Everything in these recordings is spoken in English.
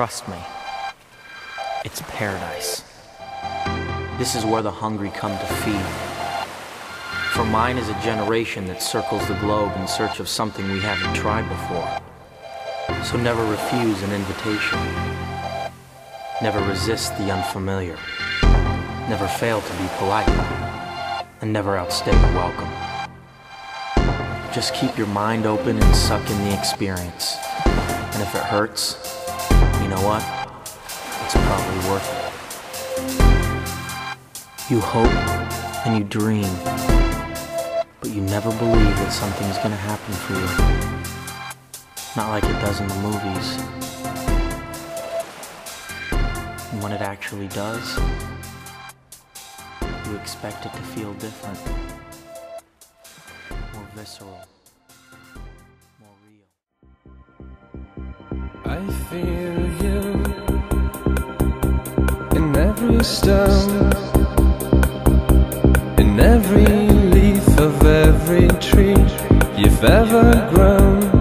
Trust me, it's paradise. This is where the hungry come to feed. For mine is a generation that circles the globe in search of something we haven't tried before. So never refuse an invitation. Never resist the unfamiliar. Never fail to be polite. And never outstay the welcome. Just keep your mind open and suck in the experience. And if it hurts, you know what? It's probably worth it. You hope and you dream, but you never believe that something's gonna happen for you. Not like it does in the movies. And when it actually does, you expect it to feel different. More visceral. More real. I feel you in every stone, in every leaf of every tree you've ever grown.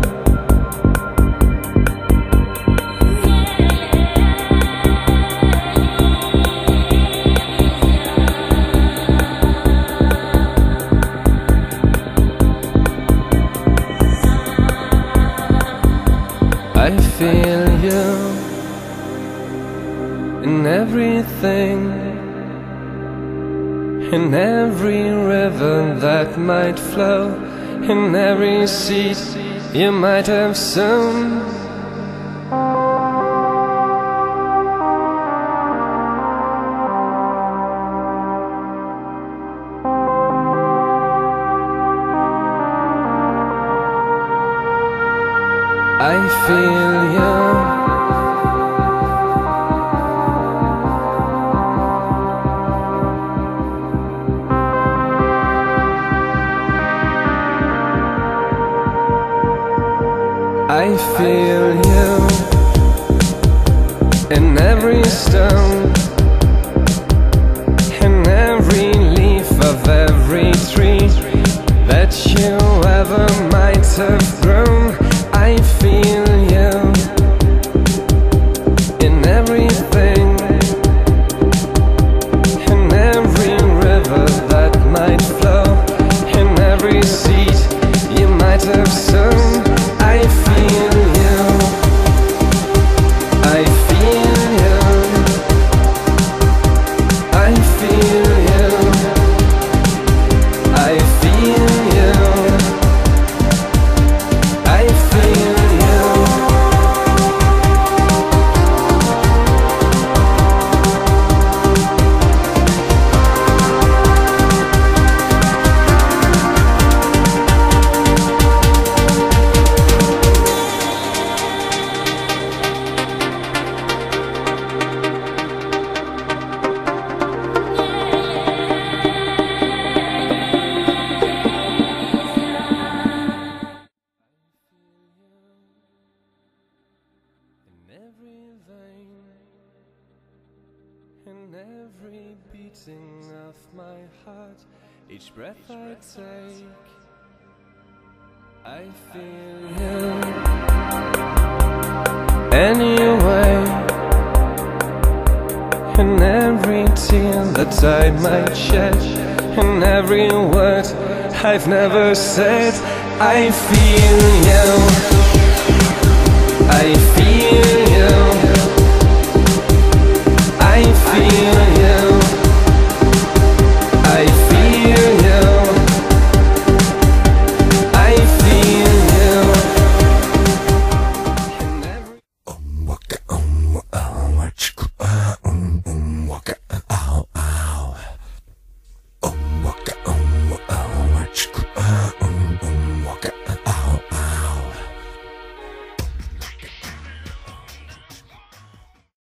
I feel you in everything, in every river that might flow, in every sea you might have sown. I feel you. I feel you in every stone, in every leaf of every tree that you ever might have grown. I feel you in everything, in every river that might flow, in every seed you might have sown. I feel you, I feel you, I feel you, I feel you, I feel you. In every beating of my heart, each breath I take, I feel you. Anyway, in every tear that I might shed, in every word I've never said, I feel you.